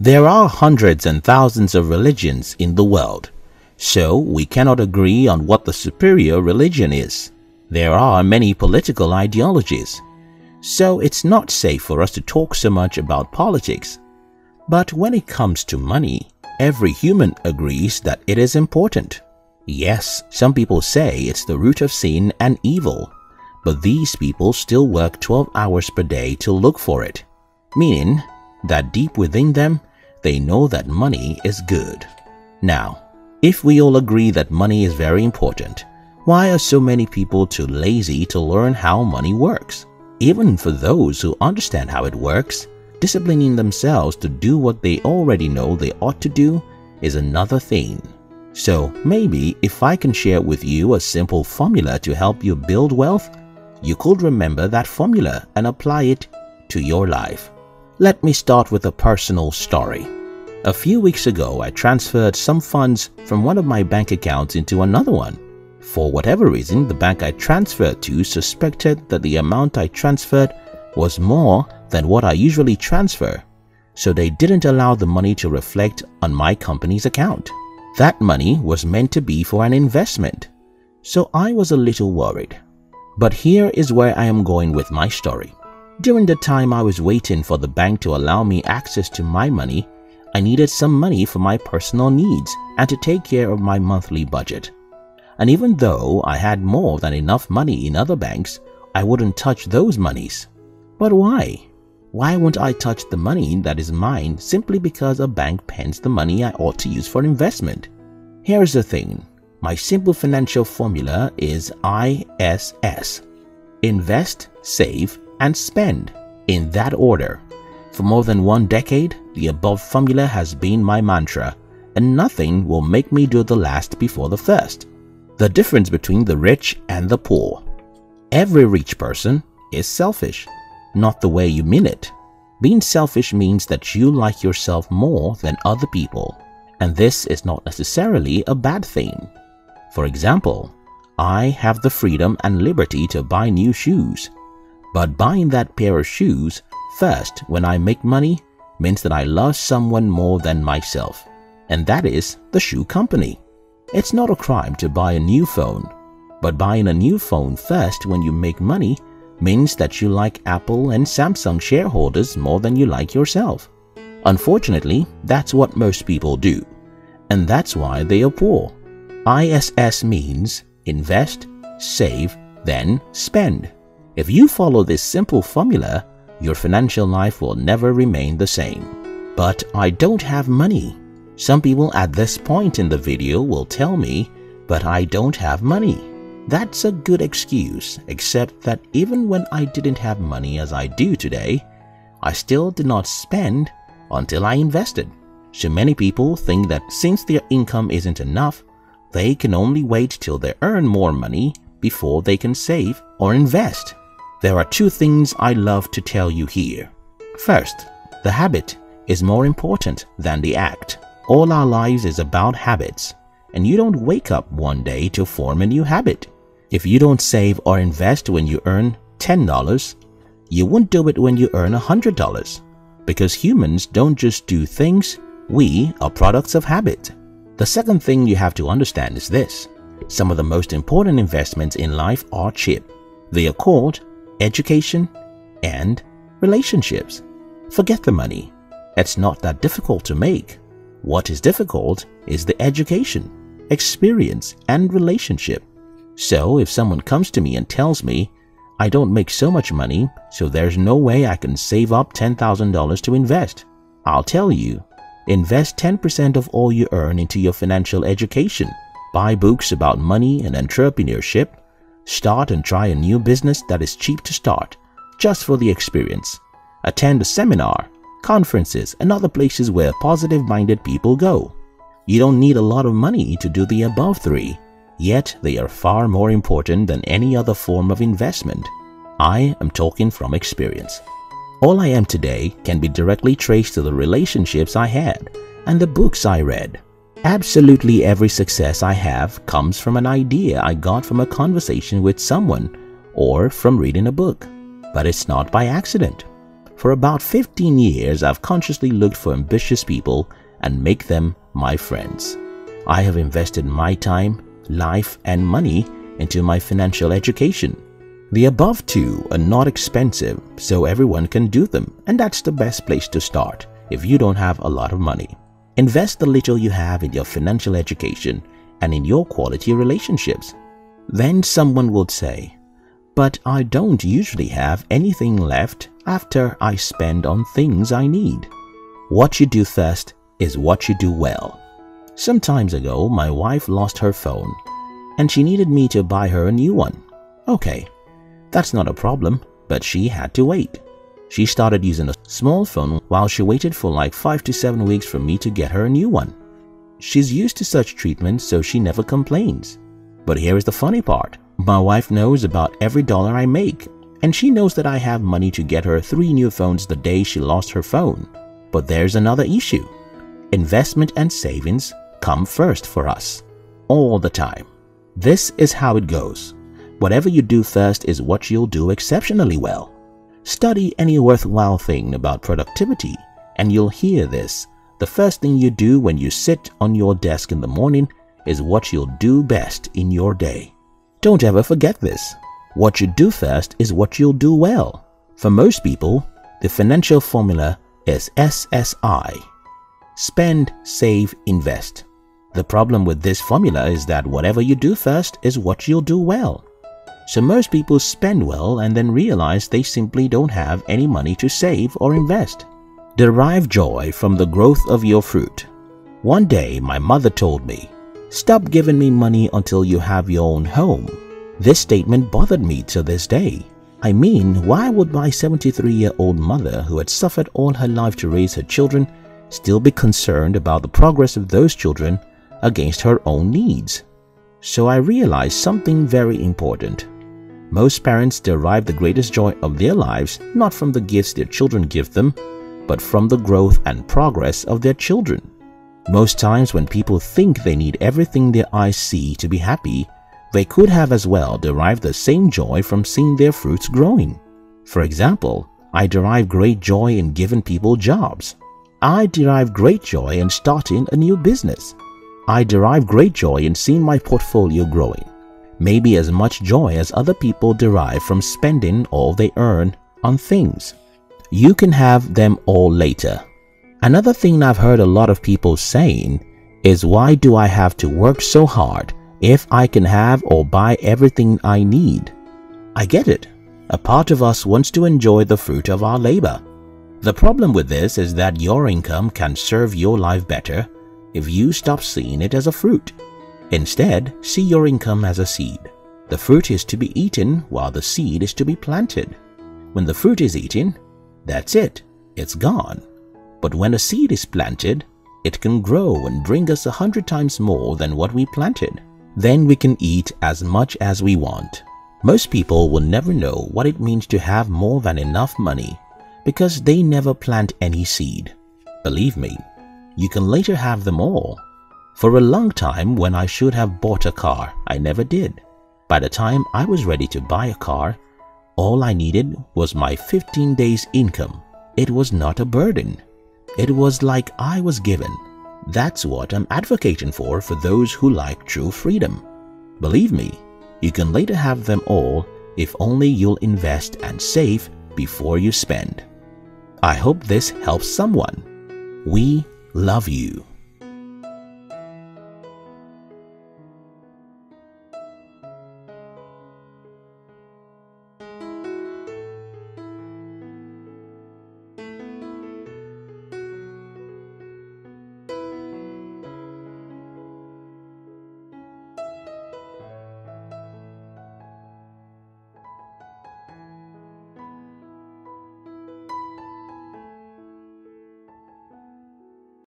There are hundreds and thousands of religions in the world, so we cannot agree on what the superior religion is. There are many political ideologies, so it's not safe for us to talk so much about politics. But when it comes to money, every human agrees that it is important. Yes, some people say it's the root of sin and evil, but these people still work 12 hours per day to look for it, meaning that deep within them, they know that money is good. Now, if we all agree that money is very important, why are so many people too lazy to learn how money works? Even for those who understand how it works, disciplining themselves to do what they already know they ought to do is another thing. So maybe if I can share with you a simple formula to help you build wealth, you could remember that formula and apply it to your life. Let me start with a personal story. A few weeks ago, I transferred some funds from one of my bank accounts into another one. For whatever reason, the bank I transferred to suspected that the amount I transferred was more than what I usually transfer, so they didn't allow the money to reflect on my company's account. That money was meant to be for an investment, so I was a little worried. But here is where I am going with my story. During the time I was waiting for the bank to allow me access to my money, I needed some money for my personal needs and to take care of my monthly budget. And even though I had more than enough money in other banks, I wouldn't touch those monies. But why? Why won't I touch the money that is mine simply because a bank pens the money I ought to use for investment? Here's the thing. My simple financial formula is ISS. Invest, save, and spend, in that order. For more than 1 decade, the above formula has been my mantra, and nothing will make me do the last before the first. The difference between the rich and the poor. Every rich person is selfish. Not the way you mean it. Being selfish means that you like yourself more than other people, and this is not necessarily a bad thing. For example, I have the freedom and liberty to buy new shoes, but buying that pair of shoes first when I make money means that I love someone more than myself, and that is the shoe company. It's not a crime to buy a new phone, but buying a new phone first when you make money means that you like Apple and Samsung shareholders more than you like yourself. Unfortunately, that's what most people do, and that's why they are poor. ISS means invest, save, then spend. If you follow this simple formula, your financial life will never remain the same. But I don't have money. Some people at this point in the video will tell me, but I don't have money. That's a good excuse, except that even when I didn't have money as I do today, I still did not spend until I invested. So many people think that since their income isn't enough, they can only wait till they earn more money before they can save or invest. There are two things I love to tell you here. First, the habit is more important than the act. All our lives is about habits, and you don't wake up one day to form a new habit. If you don't save or invest when you earn $10, you won't do it when you earn $100, because humans don't just do things, we are products of habit. The second thing you have to understand is this. Some of the most important investments in life are cheap. They are called education and relationships. Forget the money. It's not that difficult to make. What is difficult is the education, experience, and relationship. So if someone comes to me and tells me, I don't make so much money, so there's no way I can save up $10,000 to invest, I'll tell you, invest 10% of all you earn into your financial education. Buy books about money and entrepreneurship. Start and try a new business that is cheap to start, just for the experience. Attend a seminar, conferences, and other places where positive-minded people go. You don't need a lot of money to do the above three, yet they are far more important than any other form of investment. I am talking from experience. All I am today can be directly traced to the relationships I had and the books I read. Absolutely every success I have comes from an idea I got from a conversation with someone or from reading a book. But it's not by accident. For about 15 years, I've consciously looked for ambitious people and make them my friends. I have invested my time, life, and money into my financial education. The above two are not expensive, so everyone can do them, and that's the best place to start if you don't have a lot of money. Invest the little you have in your financial education and in your quality relationships. Then someone would say, "But I don't usually have anything left after I spend on things I need." What you do first is what you do well. Some time ago, my wife lost her phone and she needed me to buy her a new one. Okay, that's not a problem, but she had to wait. She started using a small phone while she waited for like 5 to 7 weeks for me to get her a new one. She's used to such treatment, so she never complains. But here is the funny part. My wife knows about every dollar I make, and she knows that I have money to get her 3 new phones the day she lost her phone. But there's another issue. Investment and savings come first for us, all the time. This is how it goes. Whatever you do first is what you'll do exceptionally well. Study any worthwhile thing about productivity and you'll hear this. The first thing you do when you sit on your desk in the morning is what you'll do best in your day. Don't ever forget this. What you do first is what you'll do well. For most people, the financial formula is SSI. Spend, save, invest. The problem with this formula is that whatever you do first is what you'll do well. So most people spend well and then realize they simply don't have any money to save or invest. Derive joy from the growth of your fruit. One day my mother told me, "Stop giving me money until you have your own home." This statement bothered me to this day. I mean, why would my 73-year-old mother, who had suffered all her life to raise her children, still be concerned about the progress of those children against her own needs? So I realized something very important. Most parents derive the greatest joy of their lives not from the gifts their children give them, but from the growth and progress of their children. Most times when people think they need everything their eyes see to be happy, they could have as well derived the same joy from seeing their fruits growing. For example, I derive great joy in giving people jobs. I derive great joy in starting a new business. I derive great joy in seeing my portfolio growing. Maybe as much joy as other people derive from spending all they earn on things. You can have them all later. Another thing I've heard a lot of people saying is, "Why do I have to work so hard if I can have or buy everything I need?" I get it. A part of us wants to enjoy the fruit of our labor. The problem with this is that your income can serve your life better if you stop seeing it as a fruit. Instead, see your income as a seed. The fruit is to be eaten while the seed is to be planted. When the fruit is eaten, that's it, it's gone. But when a seed is planted, it can grow and bring us 100 times more than what we planted. Then we can eat as much as we want. Most people will never know what it means to have more than enough money because they never plant any seed. Believe me, you can later have them all. For a long time when I should have bought a car, I never did. By the time I was ready to buy a car, all I needed was my 15 days income. It was not a burden. It was like I was given. That's what I'm advocating for those who like true freedom. Believe me, you can later have them all if only you'll invest and save before you spend. I hope this helps someone. We love you.